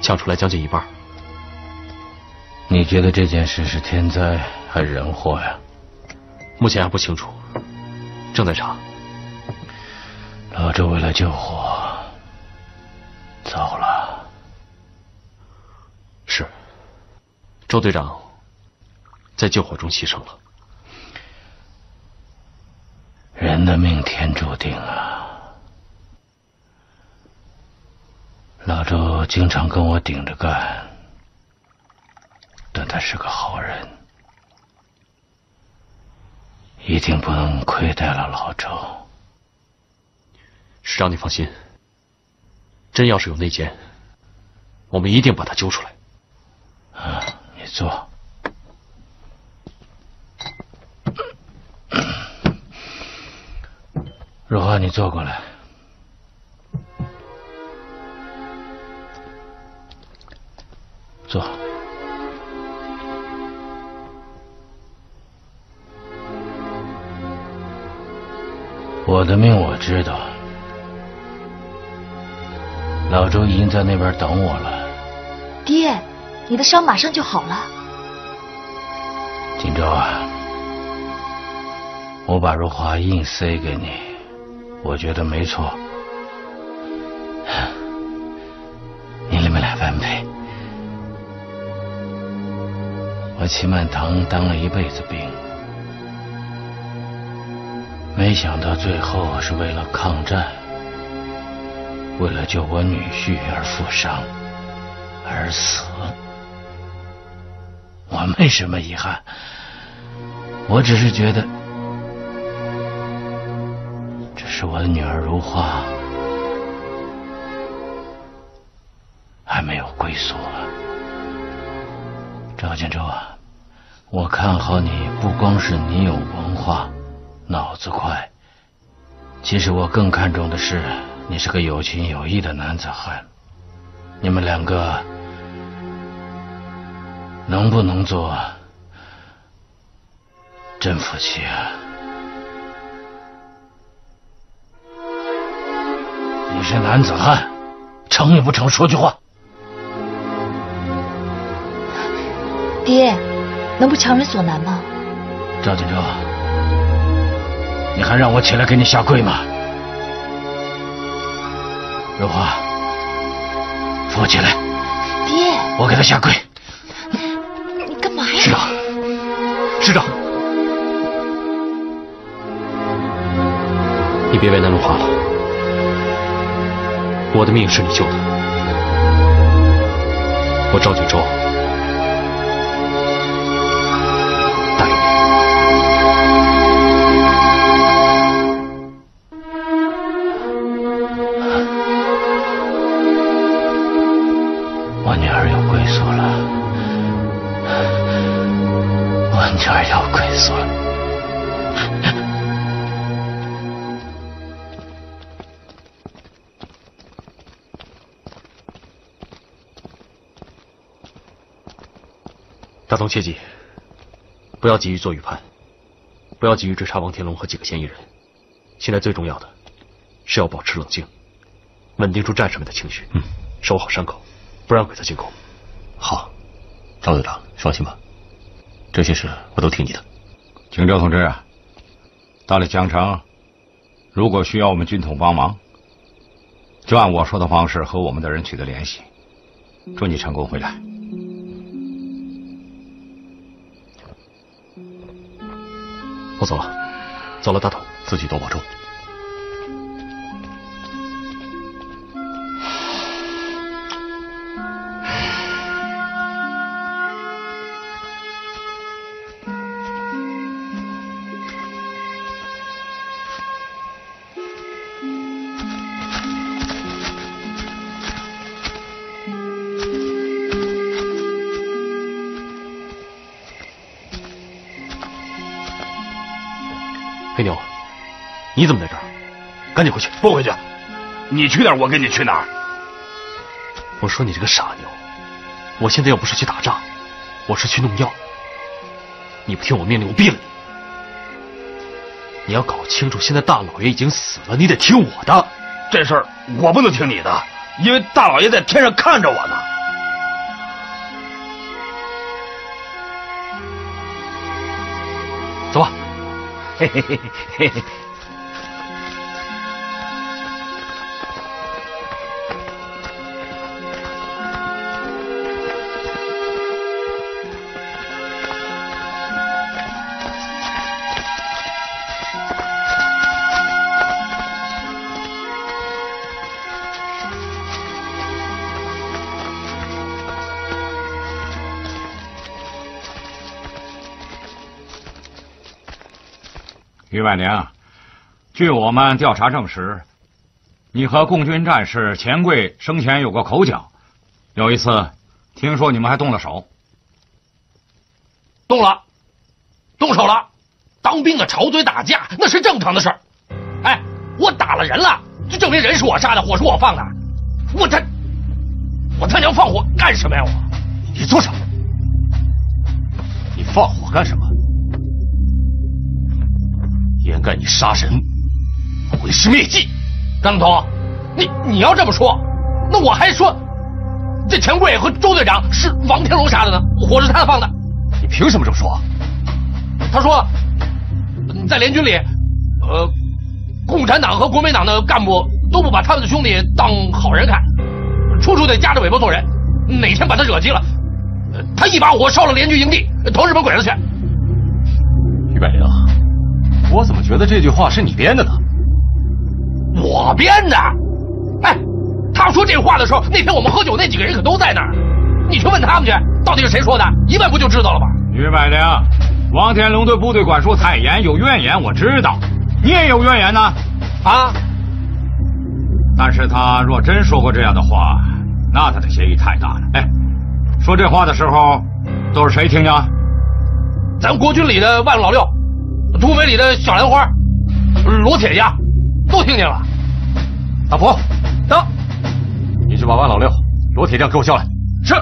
抢出来将近一半。你觉得这件事是天灾还是人祸呀？目前还不清楚，正在查。老周为了救火，走了。是，周队长在救火中牺牲了。人的命天注定啊！ 老周经常跟我顶着干，但他是个好人，一定不能亏待了老周。师长，你放心，真要是有内奸，我们一定把他揪出来。啊，你坐。若翰，你坐过来。坐。我的命我知道，老周已经在那边等我了。爹，你的伤马上就好了。锦州啊，我把如华硬塞给你，我觉得没错。你你们俩般配。我齐曼堂当了一辈子兵，没想到最后是为了抗战，为了救我女婿而负伤而死。我没什么遗憾，我只是觉得，这是我的女儿如花，还没有归宿啊。赵建州啊，我看好你，不光是你有文化，脑子快，其实我更看重的是，你是个有情有义的男子汉。你们两个能不能做真夫妻啊？你是男子汉，成与不成，说句话。爹，能不强人所难吗？赵锦州，你还让我起来给你下跪吗？如花。扶我起来，爹！我给他下跪。你干嘛呀？师长，师长，你别为难如华了。我的命是你救的，我赵景舟答应你。我女儿有归宿了，我女儿有归宿了。大同切记，不要急于做预判，不要急于追查王天龙和几个嫌疑人。现在最重要的是要保持冷静，稳定住战士们的情绪，嗯，守好山口。不让鬼子进攻。好，赵队长，放心吧，这些事我都听你的。景州同志啊，到了江城，如果需要我们军统帮忙，就按我说的方式和我们的人取得联系。祝你成功回来。我走了，走了，大同，自己多保重。黑牛，你怎么在这儿？赶紧回去！不回去，你去哪儿，我跟你去哪儿。我说你这个傻牛，我现在又不是去打仗，我是去弄药。你不听我命令，我毙了你！你要搞清楚，现在大老爷已经死了，你得听我的。这事儿我不能听你的，因为大老爷在天上看着我呢。走吧。嘿嘿嘿嘿嘿！于万宁，据我们调查证实，你和共军战士钱贵生前有过口角，有一次听说你们还动了手。动了，动手了，当兵的吵嘴打架那是正常的事儿。哎，我打了人了，就证明人是我杀的，火是我放的。我他，我他娘放火干什么呀？我，你做什么？你放火干什么？掩盖你杀神，毁尸灭迹。张头，你你要这么说，那我还说，这钱柜和周队长是王天龙杀的呢，火是他放的。你凭什么这么说？他说，在联军里，呃。 共产党和国民党的干部都不把他们的兄弟当好人看，处处得夹着尾巴做人。哪天把他惹急了，他一把火烧了联军营地，投日本鬼子去。于百灵，我怎么觉得这句话是你编的呢？我编的？哎，他说这话的时候，那天我们喝酒那几个人可都在那儿。你去问他们去，到底是谁说的，一问不就知道了吗？于百灵，王天龙对部队管束太严，有怨言，我知道。 你也有怨言呢，啊！但是他若真说过这样的话，那他的嫌疑太大了。哎，说这话的时候，都是谁听的？咱国军里的万老六，土匪里的小兰花，罗铁家，都听见了。大福，到，你去把万老六、罗铁匠给我叫来。是。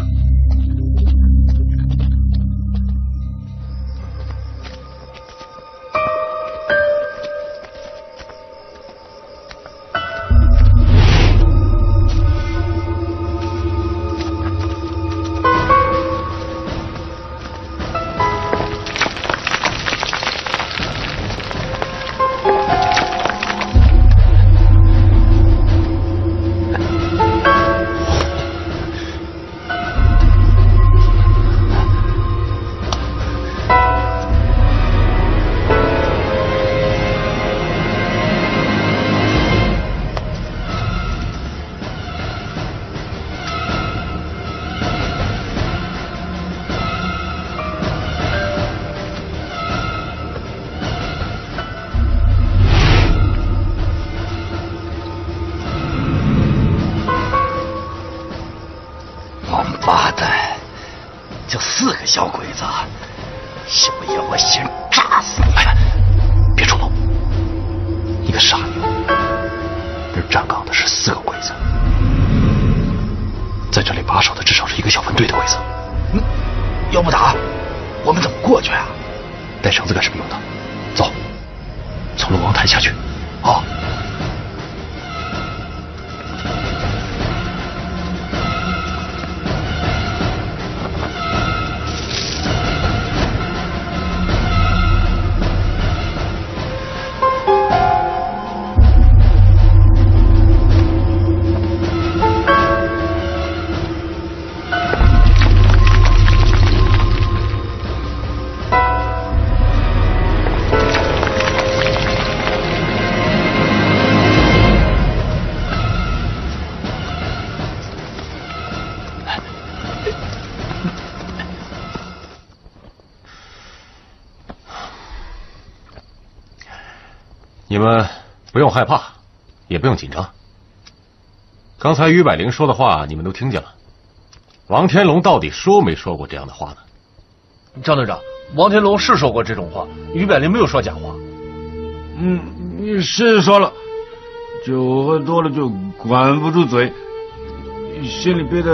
你们不用害怕，也不用紧张。刚才于百灵说的话，你们都听见了。王天龙到底说没说过这样的话呢？张队长，王天龙是说过这种话，于百灵没有说假话。嗯，是说了，酒喝多了就管不住嘴，心里憋的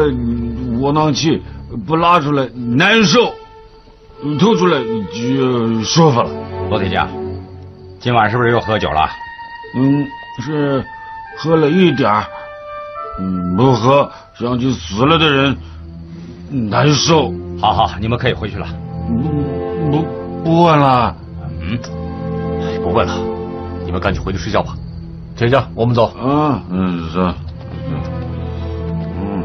窝囊气不拉出来难受，吐出来就舒服了。罗铁匠。 今晚是不是又喝酒了？嗯，是喝了一点儿。嗯，不喝想起死了的人难受。好好，你们可以回去了。不不不问了。嗯，不问了。你们赶紧回去睡觉吧。铁匠，我们走。啊，嗯，走。嗯。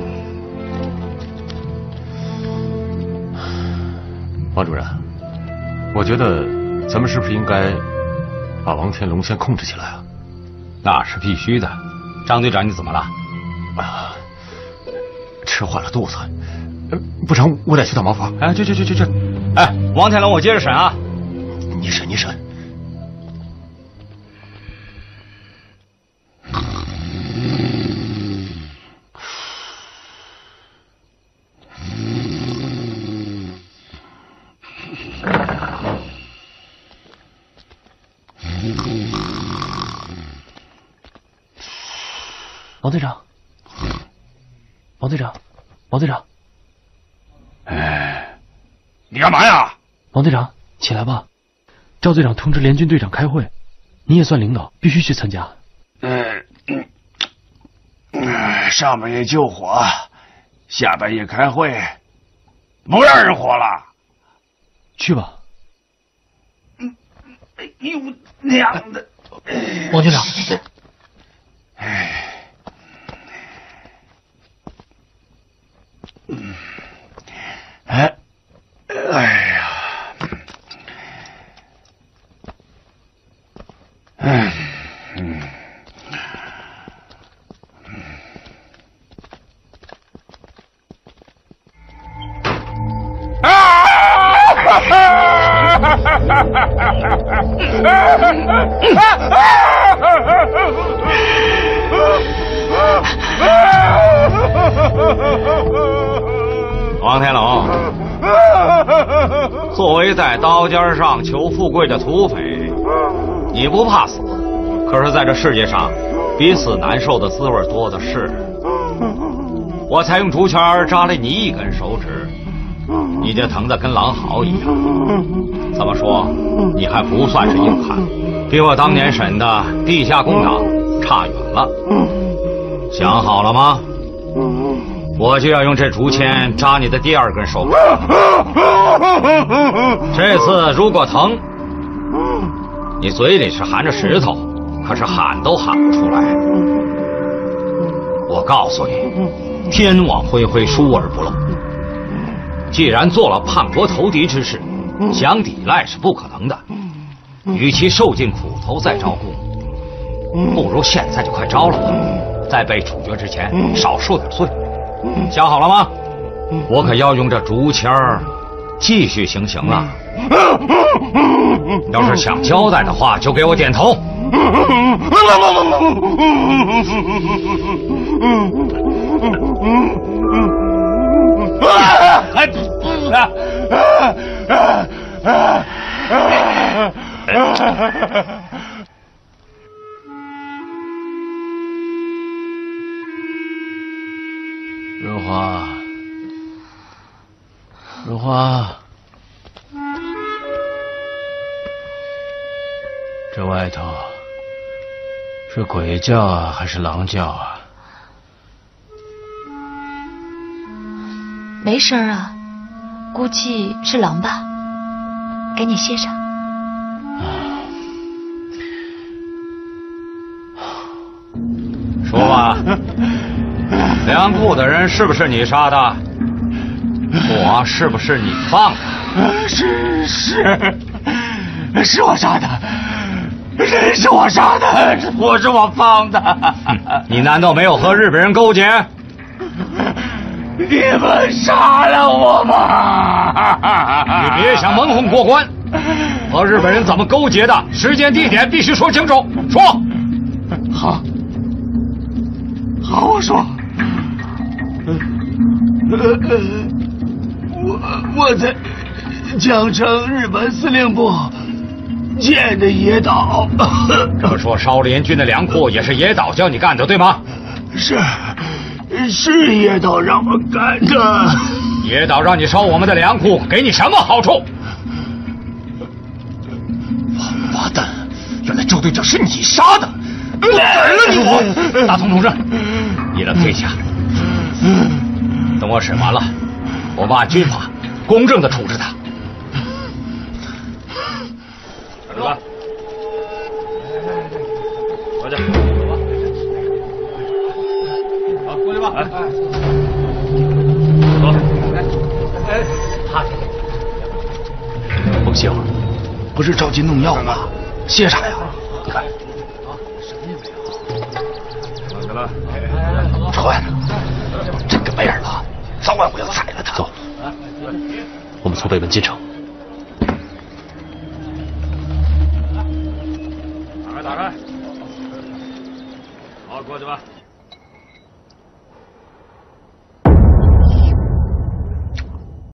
王主任，我觉得咱们是不是应该？ 把王天龙先控制起来啊！那是必须的。张队长，你怎么了？啊，吃坏了肚子，不成，我得去趟茅房。哎，去去去去去！哎，王天龙，我接着审啊！你审，你审。王队长，王队长，王队长，哎，你干嘛呀？王队长，起来吧。赵队长通知联军队长开会，你也算领导，必须去参加。嗯嗯、呃，上半夜救火，下半夜开会，不让人活了。去吧。嗯，哎呦，娘的！王队长。 哎，嗯，哎，哎呀，哎，嗯，啊！哈哈哈哈哈哈！ 王天龙，作为在刀尖上求富贵的土匪，你不怕死，可是在这世界上，比死难受的滋味多的是。我才用竹签扎了你一根手指，你就疼得跟狼嚎一样。这么说，你还不算是硬汉，比我当年审的《地下工厂》差远了。想好了吗？ 我就要用这竹签扎你的第二根手指。这次如果疼，你嘴里是含着石头，可是喊都喊不出来。我告诉你，天网恢恢，疏而不漏。既然做了叛国投敌之事，想抵赖是不可能的。与其受尽苦头再招供，不如现在就快招了吧，在被处决之前少受点罪。 想好了吗？我可要用这竹签儿继续行刑了。要是想交代的话，就给我点头。如花，如花，这外头是鬼叫啊，还是狼叫啊？没声啊，估计是狼吧。赶紧歇上。说吧。粮库的人是不是你杀的？火是不是你放的？是是，是我杀的，人是我杀的，火是我放的。你难道没有和日本人勾结？你们杀了我吧！你别想蒙混过关，和日本人怎么勾结的？时间地点必须说清楚。说，好，好，我说。 呃呃，我我在江城日本司令部建的野岛。可说烧联军的粮库也是野岛叫你干的，对吗？是，是野岛让我干的。野岛让你烧我们的粮库，给你什么好处？王八蛋！原来周队长是你杀的！我宰了你！大同同志，你冷静一下。 等我审完了，我们按军法公正的处置他。大哥，回去，好，过去吧。哎，走。哎，他我们歇会儿，不是着急弄药吗？歇啥呀？你看，什么也没有。怎么了？臭坏蛋！ 真跟没人了，早晚我要宰了他！走，我们从北门进城。打开，打开，好，过去吧。